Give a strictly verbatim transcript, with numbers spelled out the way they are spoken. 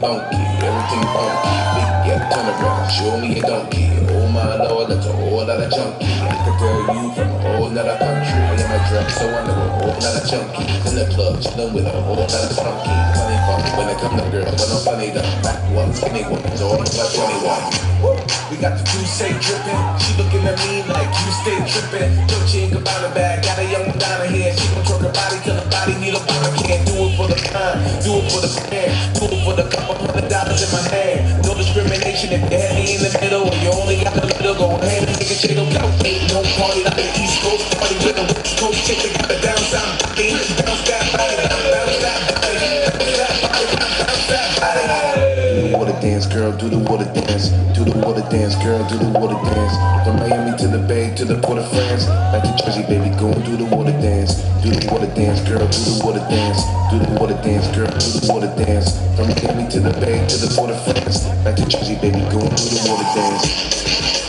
funky, everything funky. Big yeah, turn around, show me a donkey. Oh my lord, that's a whole lot of junkie. I can tell you from a whole lot of country. In my drop, so I know a whole lot of junkie. In the club, chillin' with a whole lot of funky. Funny fun when I come to girls, when I'm funny the back ones, skinny ones, all about twenty-one. We got the two say drippin'. She looking at me like you stay trippin'. Don't chink about a bag, got a young down here. She gon' twerk her body till the body need a body. Can't do it for the kind, do it for the pair, do it for the couple hundred dollars in my hand. No discrimination if you're heavy in the middle or you only got a little. Go ahead and take a shit out. Ain't no party like the East Coast party with the West Coast chick. They got the down sound, they bounce that body, bounce that body, bounce that body, bounce that body. Do the water dance, girl. Do the water dance. Do the water dance, girl. Do the water dance. From Miami to the Bay to the Port of France, back to Jersey, baby, go and do the water dance. Do the water dance, girl, do the water dance. Do the water dance, girl, do the water dance. From Miami to the Bay to the Port of France, back to Jersey, baby, go and do the water dance.